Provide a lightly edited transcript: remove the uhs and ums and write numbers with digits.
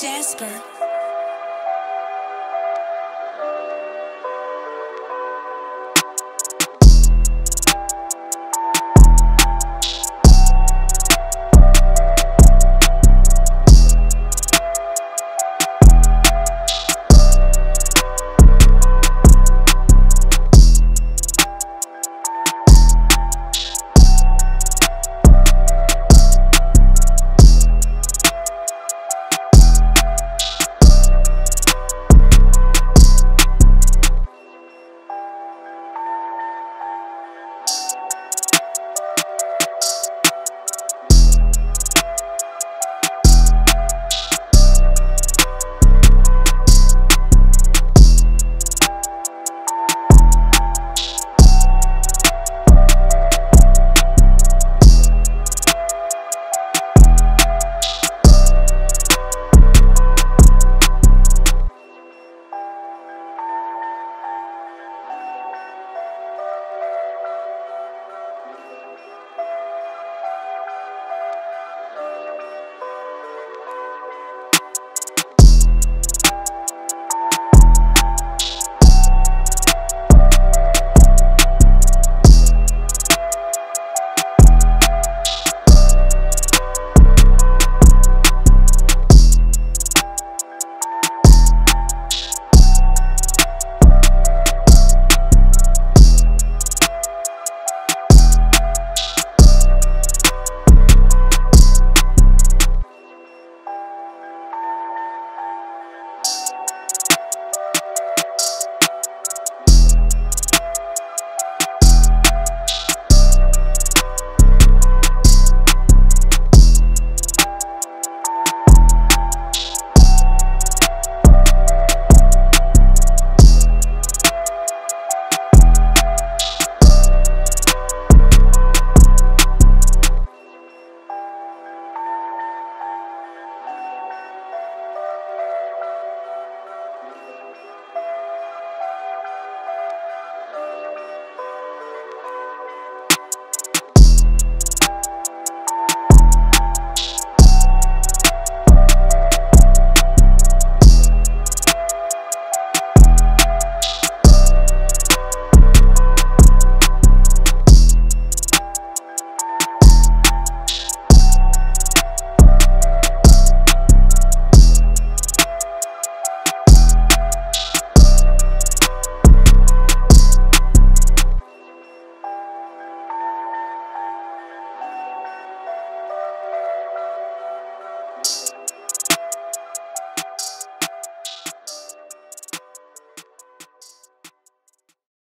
Jvsper.